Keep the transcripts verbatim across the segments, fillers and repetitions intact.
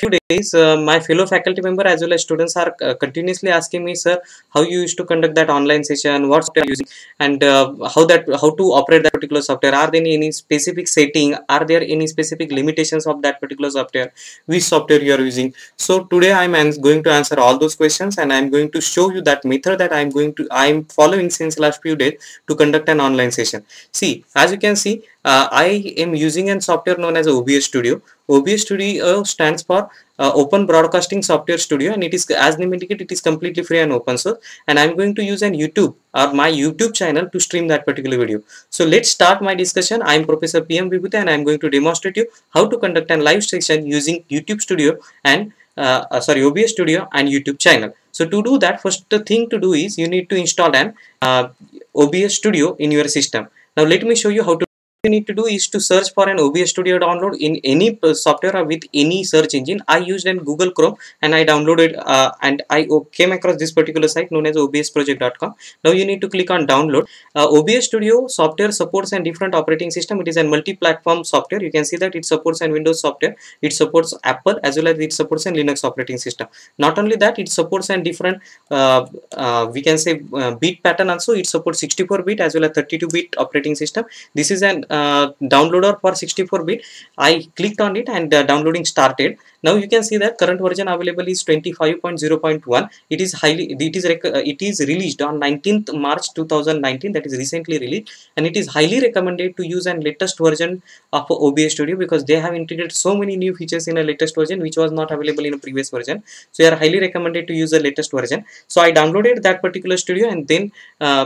few days, uh, my fellow faculty member as well as students are uh, continuously asking me, sir, how you used to conduct that online session, what software you using, and uh, how that how to operate that particular software. Are there any, any specific setting? Are there any specific limitations of that particular software? Which software you are using? So today I am going to answer all those questions, and I am going to show you that method that I am going to I am following since last few days to conduct an online session. See, as you can see, uh, I am using a software known as O B S Studio. O B S Studio stands for uh, Open Broadcasting Software Studio, and it is, as name indicates, it is completely free and open source, and I am going to use an YouTube or my YouTube channel to stream that particular video. So let's start my discussion. I am Professor P M Vibhuti, and I am going to demonstrate you how to conduct a live session using YouTube Studio and uh, uh, sorry O B S Studio and YouTube channel. So to do that, first the thing to do is you need to install an uh, O B S Studio in your system. Now let me show you how to. You need to do is to search for an O B S Studio download in any software or with any search engine. I used in Google Chrome, and I downloaded uh, and I came across this particular site known as O B S project dot com. Now you need to click on download. uh, O B S Studio software supports and different operating system. It is a multi-platform software. You can see that it supports and Windows software, it supports Apple as well as it supports and Linux operating system. Not only that, it supports and different uh, uh, we can say uh, bit pattern also. It supports sixty-four bit as well as thirty-two bit operating system. This is an Uh, downloader for sixty-four bit. I clicked on it and uh, downloading started. Now you can see that current version available is twenty-five point zero point one. It is highly it is rec uh, it is released on nineteenth March two thousand nineteen, that is recently released, and it is highly recommended to use an latest version of O B S Studio because they have integrated so many new features in a latest version which was not available in a previous version. So they are highly recommended to use the latest version. So I downloaded that particular studio, and then uh,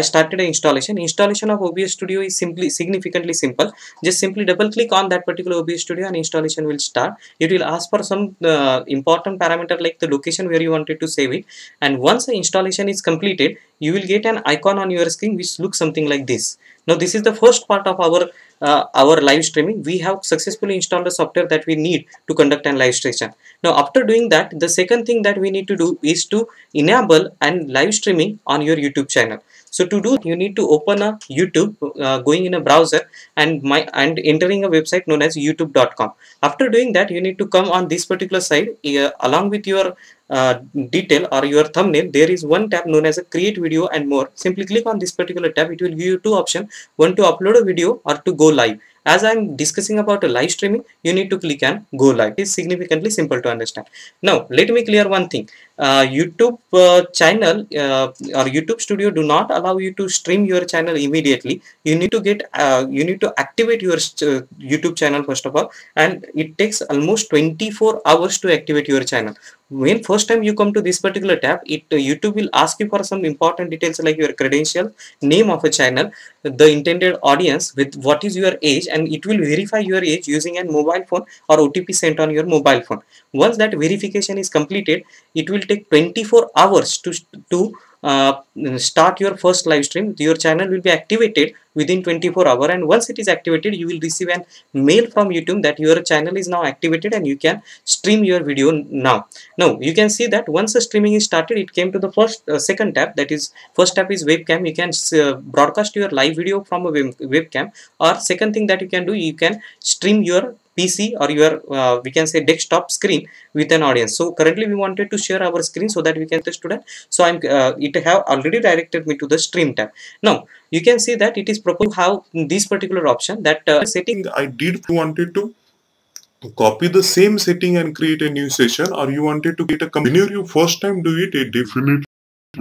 I started an installation. Installation of O B S Studio is simply significantly simple. Just simply double click on that particular O B S Studio and installation will start. It will ask for some uh, important parameter like the location where you wanted to save it, and once the installation is completed, you will get an icon on your screen which looks something like this. Now this is the first part of our uh, our live streaming. We have successfully installed the software that we need to conduct a live session. Now after doing that, the second thing that we need to do is to enable and live streaming on your YouTube channel. So to do, you need to open a YouTube, uh, going in a browser and my and entering a website known as YouTube dot com. After doing that, you need to come on this particular site. Uh, along with your uh, detail or your thumbnail, there is one tab known as a create video and more. Simply click on this particular tab. It will give you two options: one to upload a video or to go live. As I am discussing about a live streaming, you need to click and go live. It's significantly simple to understand. Now, let me clear one thing. Uh, YouTube uh, channel uh, or YouTube Studio do not allow you to stream your channel immediately. You need to get, uh, you need to activate your uh, YouTube channel first of all, and it takes almost twenty-four hours to activate your channel. When first time you come to this particular tab, it uh, YouTube will ask you for some important details like your credential, name of a channel, the intended audience, with what is your age, and it will verify your age using a mobile phone or O T P sent on your mobile phone. Once that verification is completed, it will take twenty-four hours to to Uh, start your first live stream. Your channel will be activated within twenty-four hours, and once it is activated, you will receive an mail from YouTube that your channel is now activated and you can stream your video now. Now you can see that once the streaming is started, it came to the first uh, second tab. That is, first tab is webcam. You can uh, broadcast your live video from a web webcam, or second thing that you can do, you can stream your P C or your uh, we can say desktop screen with an audience. So currently we wanted to share our screen so that we can the student. So I'm uh, it have already directed me to the stream tab. Now you can see that it is proposed how this particular option that uh, setting I did wanted to copy the same setting and create a new session, or you wanted to get a whenever you first time do it, it definitely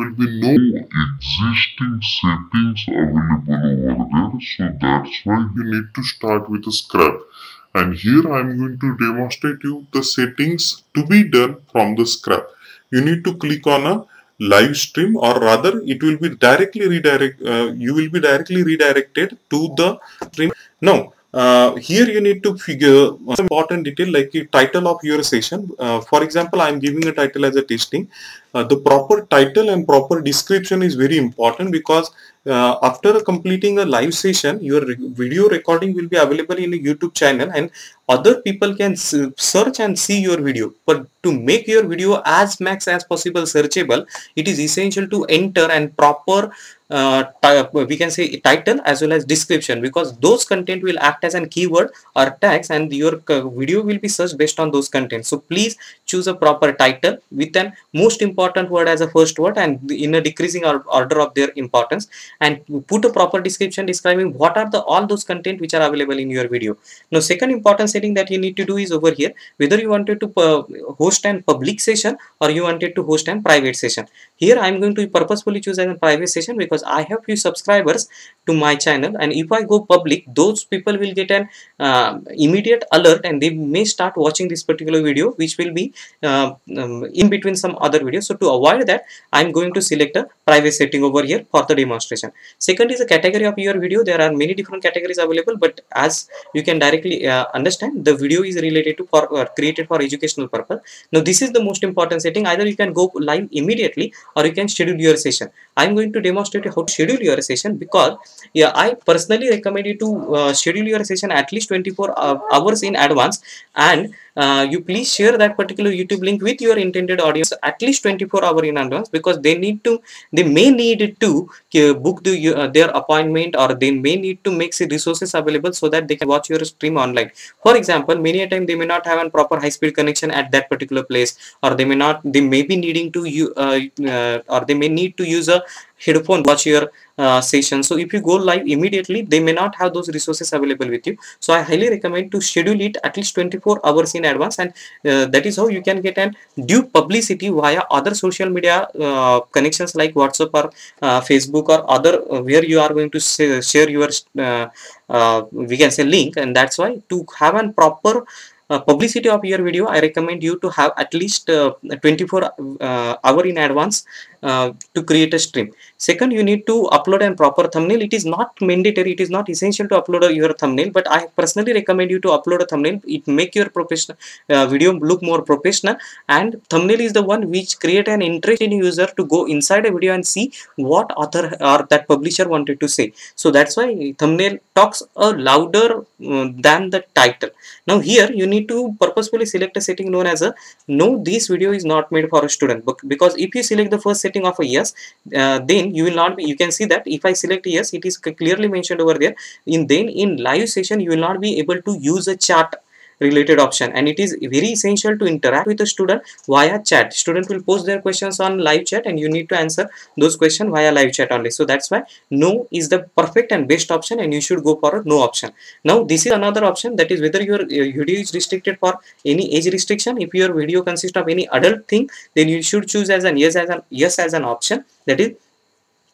will be no existing settings available over there. So that's why you need to start with a scrap. And here I am going to demonstrate you the settings to be done from the scrap. You need to click on a live stream, or rather it will be directly redirect. Uh, you will be directly redirected to the stream. Now uh, here you need to figure uh, some important detail like the title of your session. Uh, for example, I am giving a title as a testing. Uh, the proper title and proper description is very important because uh, after completing a live session, your re video recording will be available in a YouTube channel, and other people can search and see your video. But to make your video as max as possible searchable, it is essential to enter and proper uh, we can say title as well as description, because those content will act as an keyword or tags, and your video will be searched based on those contents. So please choose a proper title with an most important word as a first word and in a decreasing order of their importance, and put a proper description describing what are the all those content which are available in your video. Now, second important setting that you need to do is over here, whether you wanted to uh, host an public session or you wanted to host an private session. Here I am going to purposefully choose as a private session because I have few subscribers to my channel, and if I go public, those people will get an uh, immediate alert and they may start watching this particular video, which will be uh, um, in between some other videos. So to avoid that, I am going to select a private setting over here for the demonstration. Second is a category of your video. There are many different categories available, but as you can directly uh, understand, the video is related to for or created for educational purpose. Now this is the most important setting. Either you can go live immediately or you can schedule your session. I am going to demonstrate how to schedule your session, because yeah, I personally recommend you to uh, schedule your session at least twenty-four hours in advance, and uh, you please share that particular YouTube link with your intended audience at least twenty-four hours in advance, because they need to they may need to uh, book the, uh, their appointment, or they may need to make say, resources available so that they can watch your stream online. For example, many a time they may not have a proper high-speed connection at that particular place, or they may not they may be needing to you uh, uh, or they may need to use a headphone watch your uh, session. So if you go live immediately, they may not have those resources available with you. So I highly recommend to schedule it at least twenty-four hours in advance, and uh, that is how you can get an due publicity via other social media uh, connections like WhatsApp or uh, Facebook or other uh, where you are going to say, share your uh, uh, we can say link. And that's why to have a proper Uh, publicity of your video, I recommend you to have at least uh, twenty-four hours in advance uh, to create a stream. Second, you need to upload a proper thumbnail. It is not mandatory, it is not essential to upload a, your thumbnail, but I personally recommend you to upload a thumbnail. It make your professional uh, video look more professional, and thumbnail is the one which create an interest in user to go inside a video and see what author or that publisher wanted to say. So that's why thumbnail talks a louder uh, than the title. Now here you need need to purposefully select a setting known as a no, this video is not made for a student, because if you select the first setting of a yes, uh, then you will not be, you can see that if I select yes, it is clearly mentioned over there. In then in live session you will not be able to use a chat related option, and it is very essential to interact with the student via chat. Student will post their questions on live chat and you need to answer those questions via live chat only. So that's why no is the perfect and best option, and you should go for a no option. Now this is another option, that is whether your, your video is restricted for any age restriction. If your video consists of any adult thing, then you should choose as an yes as an yes as an option, that is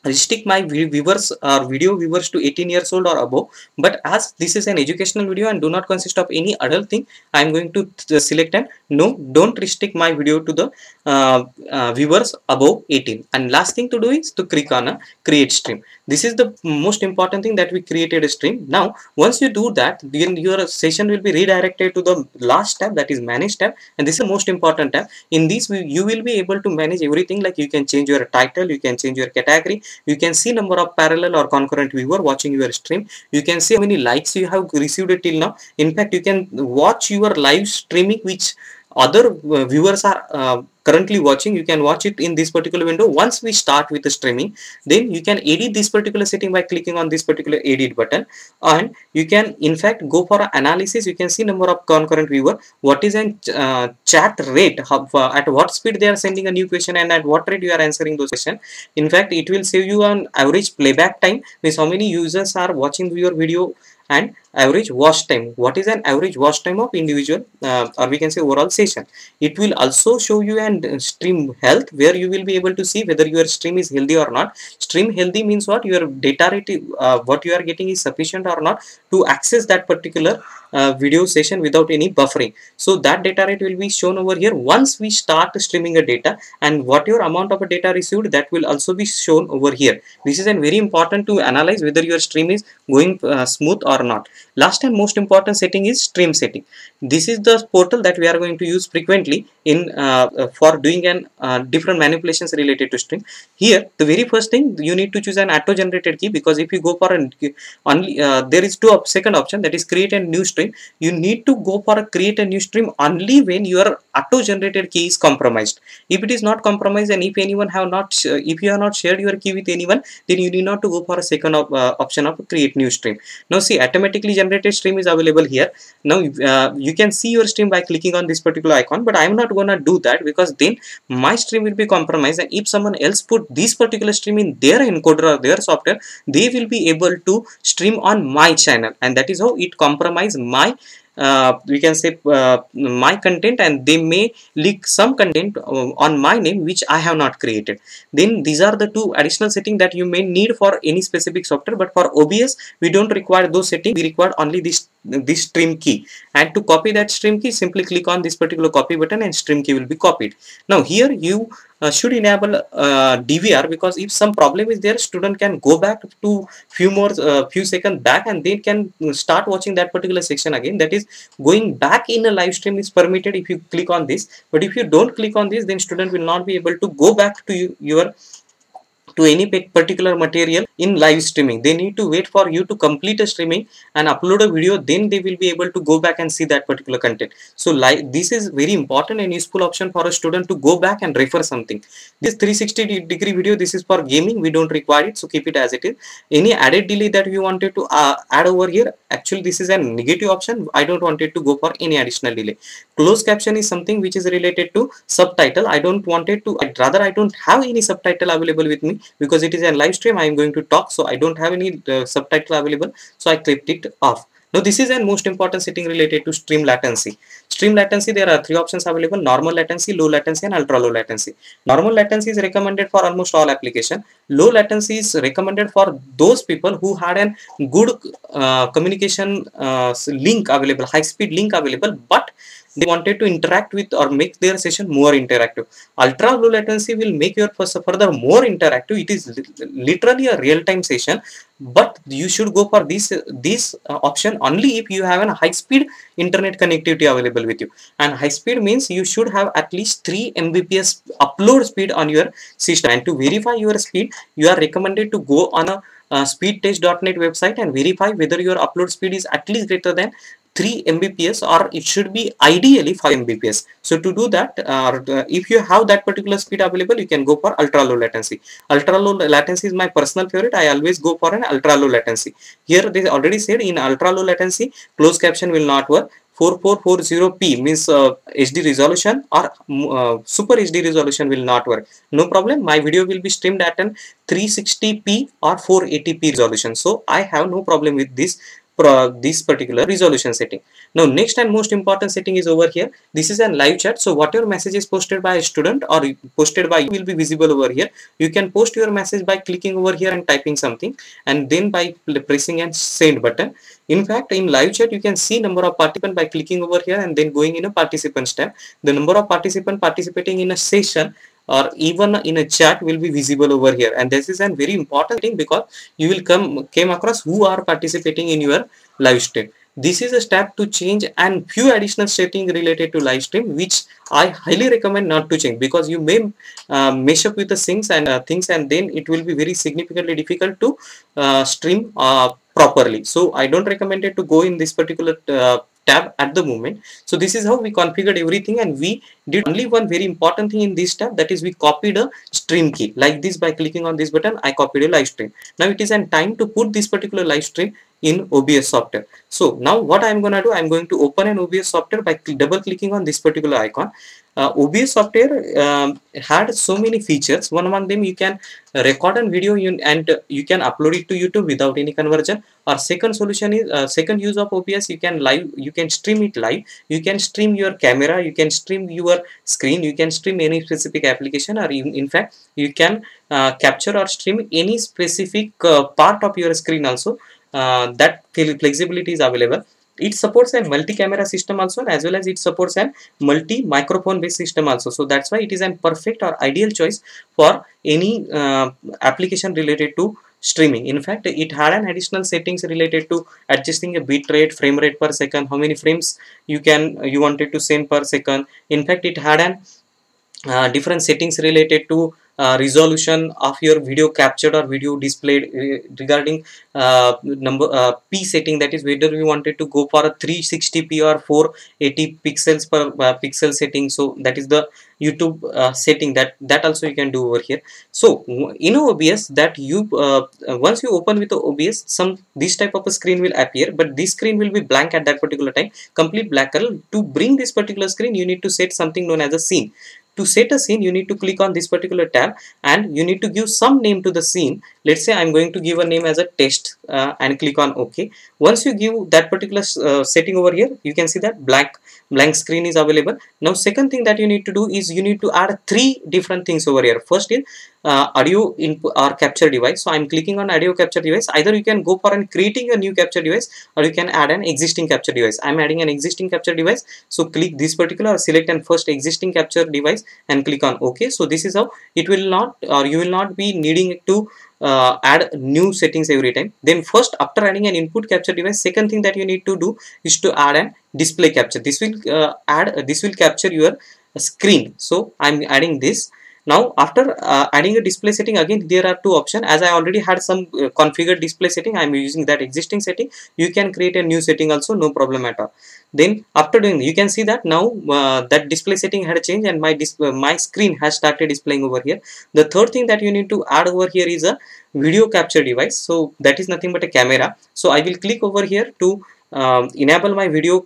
restrict my viewers or video viewers to eighteen years old or above. But as this is an educational video and do not consist of any adult thing, I am going to select and no, don't restrict my video to the uh, uh, viewers above eighteen. And last thing to do is to click on a create stream. This is the most important thing, that we created a stream. Now once you do that, then your session will be redirected to the last tab, that is manage tab, and this is the most important tab. In this you will be able to manage everything, like you can change your title, you can change your category, you can see number of parallel or concurrent viewer watching your stream, you can see how many likes you have received till now. In fact, you can watch your live streaming which other uh, viewers are uh, currently watching. You can watch it in this particular window. Once we start with the streaming, then you can edit this particular setting by clicking on this particular edit button, and you can in fact go for analysis. You can see number of concurrent viewer, what is a uh, chat rate, how, uh, at what speed they are sending a new question and at what rate you are answering those questions. In fact, it will save you an average playback time, means how many users are watching your video, and average watch time, what is an average watch time of individual uh, or we can say overall session. It will also show you an stream health, where you will be able to see whether your stream is healthy or not. Stream healthy means what, your data rate uh, what you are getting is sufficient or not to access that particular uh, video session without any buffering. So that data rate will be shown over here once we start streaming a data, and what your amount of a data received, that will also be shown over here. This is an very important to analyze whether your stream is going uh, smooth or not. Last and most important setting is stream setting. This is the portal that we are going to use frequently in uh, for doing an uh, different manipulations related to string. Here the very first thing, you need to choose an auto generated key, because if you go for an only uh, there is two op second option, that is create a new string. You need to go for a create a new string only when your auto generated key is compromised. If it is not compromised, and if anyone have not uh, if you have not shared your key with anyone, then you need not to go for a second op uh, option of create new string. Now see, automatically generated stream is available here. Now uh, you can see your stream by clicking on this particular icon, but I am not gonna do that, because then my stream will be compromised, and if someone else put this particular stream in their encoder or their software, they will be able to stream on my channel, and that is how it compromise my uh, we can say uh, my content, and they may leak some content on my name which I have not created. Then these are the two additional settings that you may need for any specific software, but for O B S we don't require those settings. We require only this this stream key, and to copy that stream key, simply click on this particular copy button and stream key will be copied. Now here you Uh, should enable uh, D V R, because if some problem is there, student can go back to few more uh, few seconds back, and they can start watching that particular section again. That is, going back in a live stream is permitted if you click on this, but if you don't click on this, then student will not be able to go back to you, your to any particular material in live streaming. They need to wait for you to complete a streaming and upload a video, then they will be able to go back and see that particular content. So like this is very important and useful option for a student to go back and refer something. This three sixty degree video, this is for gaming, we don't require it, so keep it as it is. Any added delay that you wanted to uh, add over here, actually this is a negative option, I don't want it to go for any additional delay. Closed caption is something which is related to subtitle. I don't want it to, I'd rather I don't have any subtitle available with me, because it is a live stream I am going to talk, so I don't have any uh, subtitle available, so I clipped it off. Now this is a most important setting related to stream latency. Stream latency, there are three options available: normal latency, low latency and ultra low latency. Normal latency is recommended for almost all application. Low latency is recommended for those people who had a good uh, communication uh, link available, high speed link available, but they wanted to interact with or make their session more interactive. Ultra low latency will make your further more interactive. It is literally a real-time session, but you should go for this this option only if you have a high-speed internet connectivity available with you. And high-speed means you should have at least three M B P S upload speed on your system. And to verify your speed, you are recommended to go on a uh, speedtest dot net website and verify whether your upload speed is at least greater than three M B P S, or it should be ideally five M B P S. So to do that, uh, if you have that particular speed available, you can go for ultra low latency. Ultra low latency is my personal favorite. I always go for an ultra low latency. Here they already said in ultra low latency, closed caption will not work. four four four zero P means uh, H D resolution or uh, super H D resolution will not work. No problem, my video will be streamed at an three sixty P or four eighty P resolution. So I have no problem with this Uh, this particular resolution setting. Now next and most important setting is over here. This is a live chat, so whatever message is posted by a student or posted by you will be visible over here. You can post your message by clicking over here and typing something, and then by pressing and send button. In fact, in live chat you can see number of participants by clicking over here and then going in a participants tab. The number of participants participating in a session or even in a chat will be visible over here, and this is a very important thing because you will come came across who are participating in your live stream. This is a step to change and few additional settings related to live stream, which I highly recommend not to change, because you may uh, mesh up with the things and uh, things, and then it will be very significantly difficult to uh, stream uh, properly. So I don't recommend it to go in this particular uh, tab at the moment. So this is how we configured everything, and we did only one very important thing in this tab, that is we copied a stream key like this. By clicking on this button, I copied a live stream. Now it is an time to put this particular live stream in O B S software. So now what I am going to do, I am going to open an O B S software by cl- double clicking on this particular icon. Uh, O B S software um, had so many features. One among them, you can record a video in, and uh, you can upload it to YouTube without any conversion. Our second solution is uh, second use of O B S, you can live, you can stream it live, you can stream your camera, you can stream your screen, you can stream any specific application, or even in fact you can uh, capture or stream any specific uh, part of your screen also. Uh, that flexibility is available. It supports a multi-camera system also, as well as it supports a multi-microphone based system also. So that's why it is a perfect or ideal choice for any uh, application related to streaming. In fact, it had an additional settings related to adjusting a bit rate, frame rate per second, how many frames you can you wanted to send per second. In fact, it had an uh, different settings related to Uh, resolution of your video captured or video displayed, uh, regarding uh, number uh, P setting, that is whether we wanted to go for a three sixty p or four eighty pixels per uh, pixel setting. So that is the YouTube uh, setting that that also you can do over here. So in O B S, that you uh, once you open with the O B S, some this type of a screen will appear, but this screen will be blank at that particular time, complete black color. To bring this particular screen, you need to set something known as a scene. To set a scene, you need to click on this particular tab and you need to give some name to the scene. Let's say I'm going to give a name as a test uh, and click on OK. Once you give that particular uh, setting over here, you can see that black blank screen is available. Now, second thing that you need to do is you need to add three different things over here. First is uh, audio input or capture device. So I'm clicking on audio capture device. Either you can go for and creating a new capture device, or you can add an existing capture device. I'm adding an existing capture device. So click this particular, select and first existing capture device and click on OK. So this is how it will not, or you will not be needing to Uh, add new settings every time. Then first, after adding an input capture device, second thing that you need to do is to add a display capture. This will uh, add uh, this will capture your uh, screen. So I'm adding this. Now after uh, adding a display setting, again there are two options. As I already had some uh, configured display setting, I am using that existing setting. You can create a new setting also, no problem at all. Then after doing, you can see that now uh, that display setting had changed and my display, my screen has started displaying over here. The third thing that you need to add over here is a video capture device. So that is nothing but a camera. So I will click over here to um, enable my video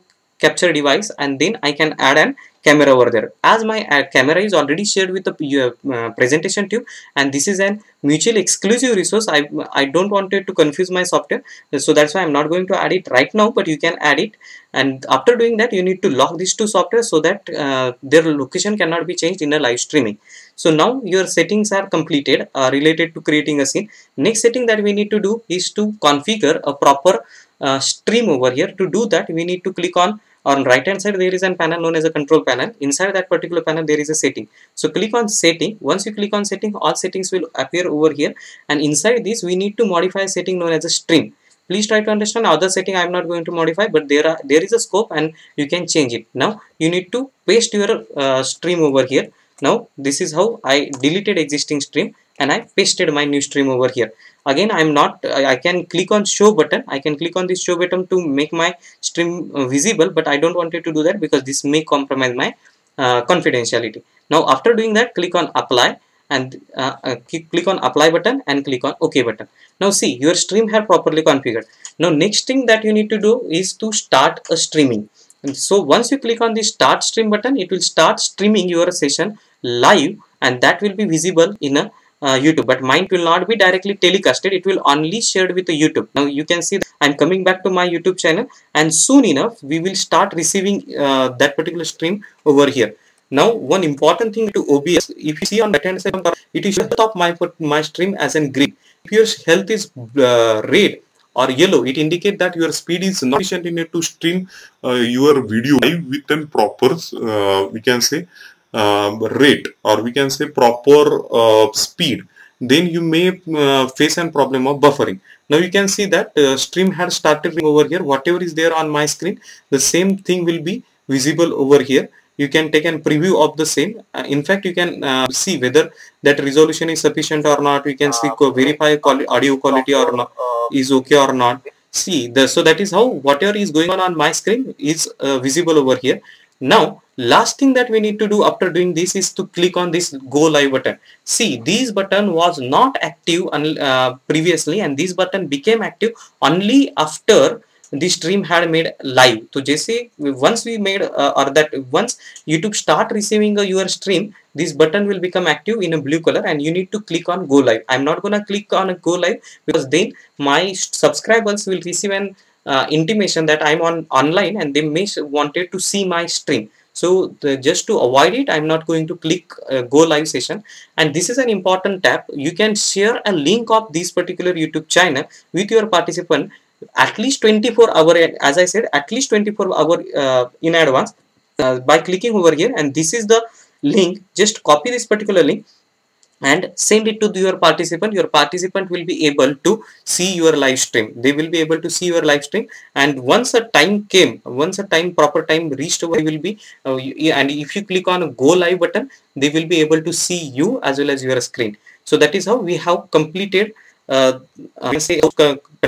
capture device, and then I can add an camera over there. As my uh, camera is already shared with the uh, presentation tube, and this is an mutually exclusive resource. I, I don't want it to confuse my software, so that's why I'm not going to add it right now, but you can add it. And after doing that, you need to lock these two software so that uh, their location cannot be changed in a live streaming. So now your settings are completed uh, related to creating a scene. Next setting that we need to do is to configure a proper Uh, stream over here. To do that, we need to click on on right hand side. There is a panel known as a control panel. Inside that particular panel, there is a setting. So click on setting. Once you click on setting, all settings will appear over here, and inside this we need to modify a setting known as a stream. Please try to understand, other setting I am not going to modify, but there are there is a scope and you can change it. Now you need to paste your uh, stream over here. Now this is how I deleted existing stream and I pasted my new stream over here. Again, I'm not, I, I can click on show button. I can click on this show button to make my stream uh, visible, but I don't want it to do that because this may compromise my uh, confidentiality. Now after doing that, click on apply and uh, uh, click on apply button and click on OK button. Now see, your stream have properly configured. Now next thing that you need to do is to start a streaming. And so once you click on the start stream button, it will start streaming your session live, and that will be visible in a Uh, YouTube, but mine will not be directly telecasted. It will only shared with the YouTube. Now you can see that I'm coming back to my YouTube channel, and soon enough we will start receiving uh, that particular stream over here. Now one important thing to O B S, if you see on right hand side, it is top my my stream as in green. If your health is uh, red or yellow, it indicates that your speed is not sufficient enough to stream uh, your video live with a proper uh, we can say Uh, rate, or we can say proper uh, speed, then you may uh, face a problem of buffering. Now you can see that uh, stream has started over here. Whatever is there on my screen, the same thing will be visible over here. You can take a preview of the same. Uh, in fact, you can uh, see whether that resolution is sufficient or not. You can see uh, verify quali audio quality or not, is okay or not. See, the, so that is how whatever is going on on my screen is uh, visible over here. Now last thing that we need to do after doing this is to click on this go live button. See, this button was not active uh, previously, and this button became active only after the stream had made live. So Jesse, once we made uh, or that once YouTube start receiving uh, your stream, this button will become active in a blue color, and you need to click on go live. I'm not gonna click on go live because then my subscribers will receive an uh, intimation that I'm on online, and they may wanted to see my stream. So the, just to avoid it, I'm not going to click uh, go live session. And this is an important tab. You can share a link of this particular YouTube channel with your participant at least twenty-four hours, as I said, at least twenty-four hours uh, in advance uh, by clicking over here. And this is the link. Just copy this particular link and send it to your participant. Your participant will be able to see your live stream. They will be able to see your live stream, and once a time came, once a time proper time reached over, will be uh, and if you click on go live button, they will be able to see you as well as your screen. So that is how we have completed uh, uh say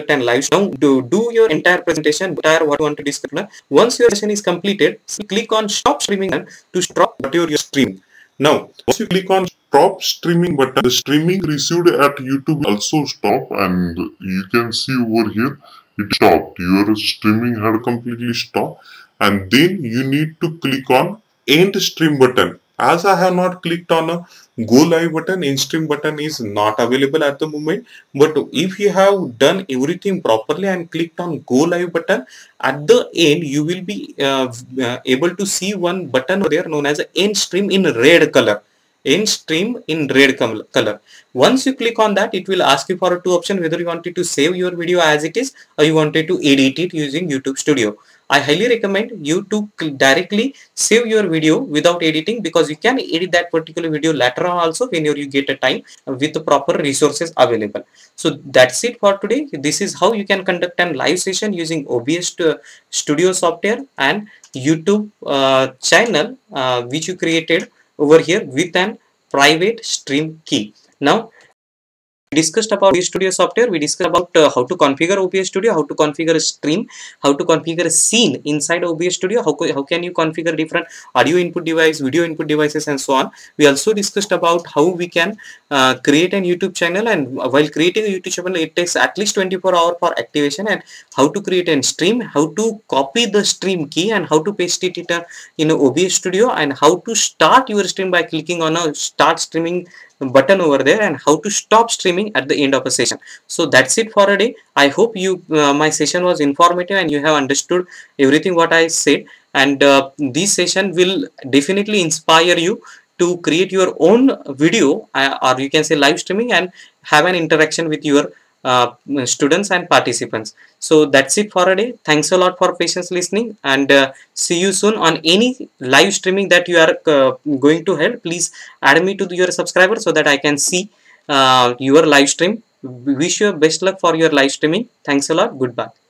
and live stream. Do do your entire presentation, entire what you want to discuss. Once your session is completed, click on stop streaming and to stop your stream. Now, once you click on stop streaming button, the streaming received at YouTube also stop, and you can see over here it stopped. Your streaming had completely stopped, and then you need to click on end stream button. As I have not clicked on a go live button, end stream button is not available at the moment. But if you have done everything properly and clicked on go live button, at the end you will be uh, uh, able to see one button over there known as end stream in red color. End stream in red color. Once you click on that, it will ask you for two options, whether you wanted to save your video as it is or you wanted to edit it using YouTube Studio. I highly recommend you to directly save your video without editing, because you can edit that particular video later on also whenever you get a time with the proper resources available. So that's it for today. This is how you can conduct a live session using O B S Studio software and YouTube uh, channel uh, which you created over here with an private stream key. Now, we discussed about O B S Studio software, we discussed about uh, how to configure O B S Studio, how to configure a stream, how to configure a scene inside O B S Studio, how, how can you configure different audio input device, video input devices and so on. We also discussed about how we can uh, create a YouTube channel, and while creating a YouTube channel it takes at least twenty-four hours for activation, and how to create a stream, how to copy the stream key and how to paste it in O B S Studio, and how to start your stream by clicking on a start streaming button over there, and how to stop streaming at the end of a session. So that's it for a day. I hope you uh, my session was informative and you have understood everything what I said, and uh, this session will definitely inspire you to create your own video uh, or you can say live streaming and have an interaction with your uh, students and participants. So that's it for a day. Thanks a lot for patience listening, and uh, see you soon on any live streaming that you are uh, going to help. Please add me to your subscriber so that I can see uh, your live stream. Wish you best luck for your live streaming. Thanks a lot. Goodbye.